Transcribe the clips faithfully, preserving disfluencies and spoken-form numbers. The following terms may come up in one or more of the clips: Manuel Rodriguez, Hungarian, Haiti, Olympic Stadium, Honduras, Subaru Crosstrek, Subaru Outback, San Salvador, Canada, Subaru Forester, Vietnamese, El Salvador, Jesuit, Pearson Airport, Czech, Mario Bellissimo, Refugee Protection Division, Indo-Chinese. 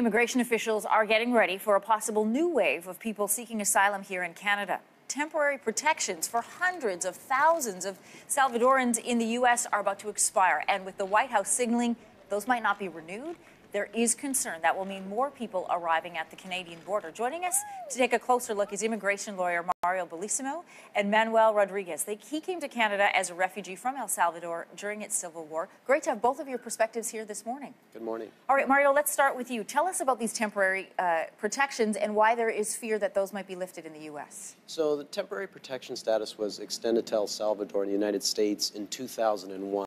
Immigration officials are getting ready for a possible new wave of people seeking asylum here in Canada. Temporary protections for hundreds of thousands of Salvadorans in the U S are about to expire. And with the White House signaling those might not be renewed, there is concern that will mean more people arriving at the Canadian border. Joining us to take a closer look is immigration lawyer Mario Bellissimo and Manuel Rodriguez. They, he came to Canada as a refugee from El Salvador during its civil war. Great to have both of your perspectives here this morning. Good morning. All right, Mario, let's start with you. Tell us about these temporary uh, protections and why there is fear that those might be lifted in the U S. So the temporary protection status was extended to El Salvador in the United States in two thousand one.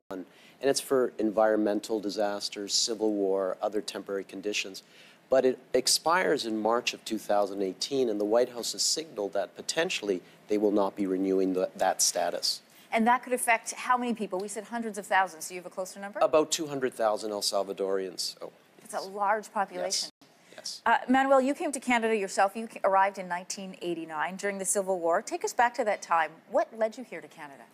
And it's for environmental disasters, civil war, other temporary conditions. But it expires in March of two thousand eighteen, and the White House has signaled that potentially they will not be renewing the, that status. And that could affect how many people? We said hundreds of thousands. Do you have a closer number? About two hundred thousand El Salvadorians. Oh, it's yes. a large population. Yes. yes. Uh, Manuel, you came to Canada yourself. You arrived in nineteen eighty-nine during the Civil War. Take us back to that time. What led you here to Canada?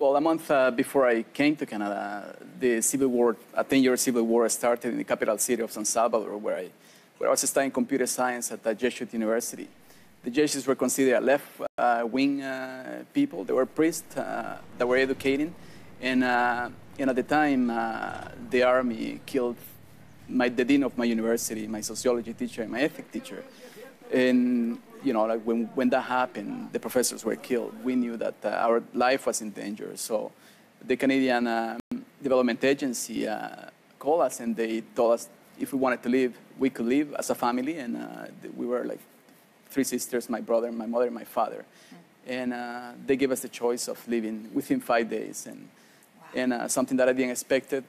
Well, a month uh, before I came to Canada, the Civil War, a ten-year Civil War, started in the capital city of San Salvador, where I, where I was studying computer science at the Jesuit university. The Jesuits were considered left-wing uh, uh, people. They were priests uh, that were educating. And, uh, and at the time, uh, the army killed my, the dean of my university, my sociology teacher, and my ethics teacher. And, you know, like when, when that happened, the professors were killed. We knew that uh, our life was in danger. So the Canadian uh, Development Agency uh, called us and they told us if we wanted to leave, we could leave as a family. And uh, we were like three sisters, my brother, my mother, and my father. Mm-hmm. And uh, they gave us the choice of leaving within five days. And, wow. and uh, something that I didn't expect, uh,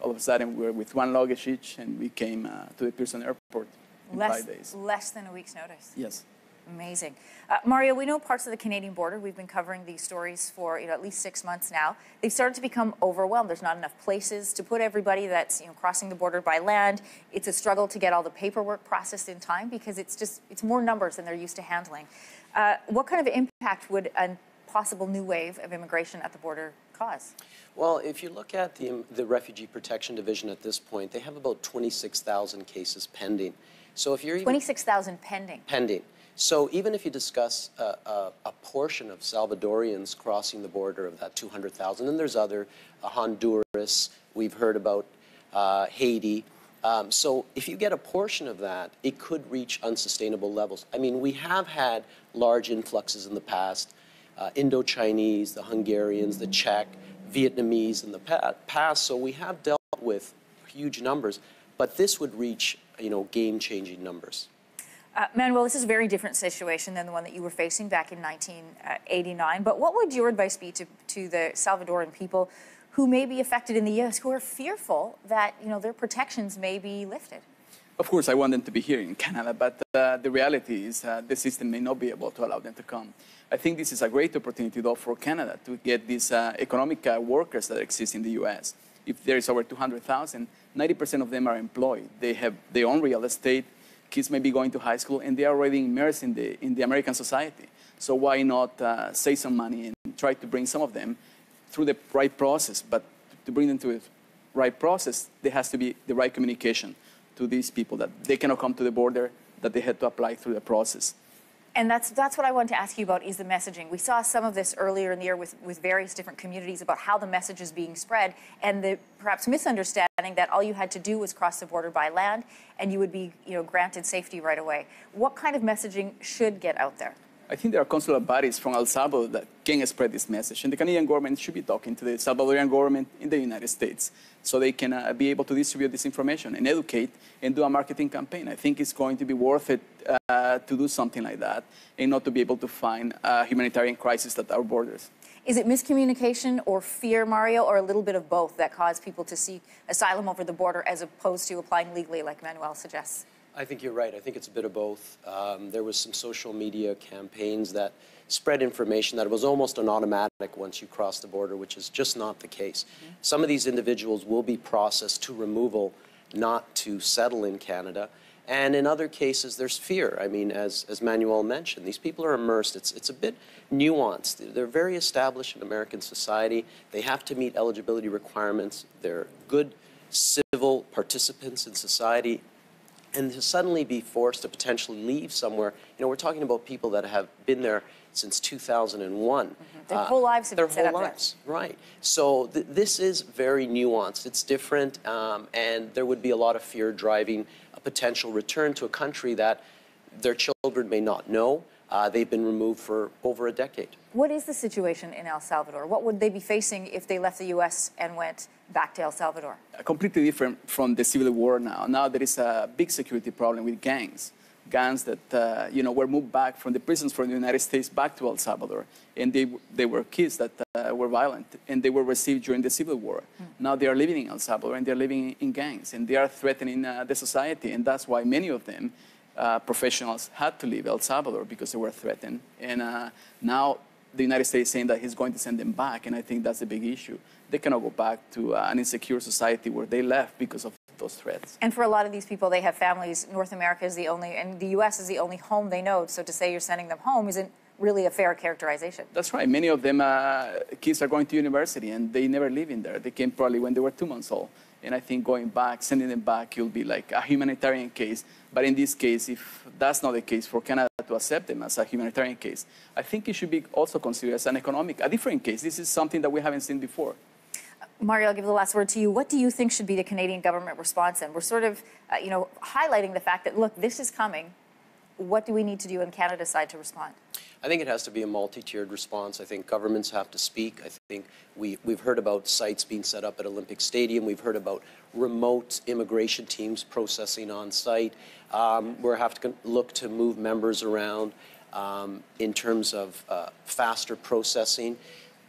all of a sudden we were with one luggage each and we came uh, to the Pearson Airport in less, five days. Less than a week's notice. Yes. Amazing. Uh, Mario, we know parts of the Canadian border. We've been covering these stories for you know, at least six months now. They've started to become overwhelmed. There's not enough places to put everybody that's you know, crossing the border by land. It's a struggle to get all the paperwork processed in time because it's just it's more numbers than they're used to handling. Uh, what kind of impact would a possible new wave of immigration at the border cause? Well, if you look at the, the Refugee Protection Division at this point, they have about twenty-six thousand cases pending. So if you're twenty-six thousand pending. Pending. So even if you discuss uh, uh, a portion of Salvadorians crossing the border of that two hundred thousand, and there's other, uh, Honduras, we've heard about uh, Haiti. Um, so if you get a portion of that, it could reach unsustainable levels. I mean, we have had large influxes in the past, uh, Indo-Chinese, the Hungarians, the Czech, Vietnamese in the past. So we have dealt with huge numbers, but this would reach, you know, game-changing numbers. Uh, Manuel, this is a very different situation than the one that you were facing back in nineteen eighty-nine. But what would your advice be to, to the Salvadoran people who may be affected in the U S, who are fearful that you know, their protections may be lifted? Of course, I want them to be here in Canada, but uh, the reality is uh, the system may not be able to allow them to come. I think this is a great opportunity, though, for Canada to get these uh, economic uh, workers that exist in the U S. If there is over two hundred thousand, ninety percent of them are employed. They have their own real estate. Kids may be going to high school, and they are already immersed in the, in the American society. So why not uh, save some money and try to bring some of them through the right process? But to bring them to the right process, there has to be the right communication to these people that they cannot come to the border, that they had to apply through the process. And that's, that's what I want to ask you about is the messaging. We saw some of this earlier in the year with, with various different communities about how the message is being spread and the perhaps misunderstanding that all you had to do was cross the border by land and you would be you know, granted safety right away. What kind of messaging should get out there? I think there are consular bodies from El Salvador that can spread this message. And the Canadian government should be talking to the Salvadorian government in the United States so they can uh, be able to distribute this information and educate and do a marketing campaign. I think it's going to be worth it uh, to do something like that and not to be able to find a humanitarian crisis at our borders. Is it miscommunication or fear, Mario, or a little bit of both that cause people to seek asylum over the border as opposed to applying legally like Manuel suggests? I think you're right. I think it's a bit of both. Um, there was some social media campaigns that spread information that it was almost an automatic once you cross the border, which is just not the case. Mm-hmm. Some of these individuals will be processed to removal, not to settle in Canada. And in other cases, there's fear. I mean, as, as Manuel mentioned, these people are immersed. It's, it's a bit nuanced. They're very established in American society. They have to meet eligibility requirements. They're good civil participants in society. and to suddenly be forced to potentially leave somewhere, you know, we're talking about people that have been there since two thousand one. Mm-hmm. Their uh, whole lives have their been set whole up lives, there. Right. So th this is very nuanced. It's different, um, and there would be a lot of fear driving a potential return to a country that their children may not know. Uh, they've been removed for over a decade. What is the situation in El Salvador? What would they be facing if they left the U S and went back to El Salvador? Completely different from the Civil War now. Now there is a big security problem with gangs. Gangs that uh, you know, were moved back from the prisons from the United States back to El Salvador. And they, they were kids that uh, were violent, and they were received during the Civil War. Mm. Now they are living in El Salvador, and they're living in gangs, and they are threatening uh, the society, and that's why many of them Uh, professionals had to leave El Salvador because they were threatened. And uh, now the United States is saying that he's going to send them back, and I think that's a big issue. They cannot go back to uh, an insecure society where they left because of those threats. And for a lot of these people, they have families. North America is the only, and the U S is the only home they know, so to say you're sending them home isn't really a fair characterization. That's right. Many of them, uh, kids are going to university, and they never live in there. They came probably when they were two months old. And I think going back, sending them back, you'll be like a humanitarian case. But in this case, if that's not the case, for Canada to accept them as a humanitarian case, I think it should be also considered as an economic, a different case. This is something that we haven't seen before. Mario, I'll give the last word to you. What do you think should be the Canadian government response? And we're sort of, uh, you know, highlighting the fact that, look, this is coming. What do we need to do on Canada's side to respond? I think it has to be a multi-tiered response. I think governments have to speak. I think we, we've heard about sites being set up at Olympic Stadium. We've heard about remote immigration teams processing on site. Um, we'll have to look to move members around um, in terms of uh, faster processing.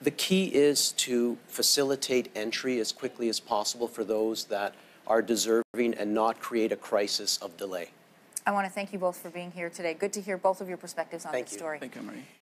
The key is to facilitate entry as quickly as possible for those that are deserving and not create a crisis of delay. I want to thank you both for being here today. Good to hear both of your perspectives on this story. Thank you, Marie.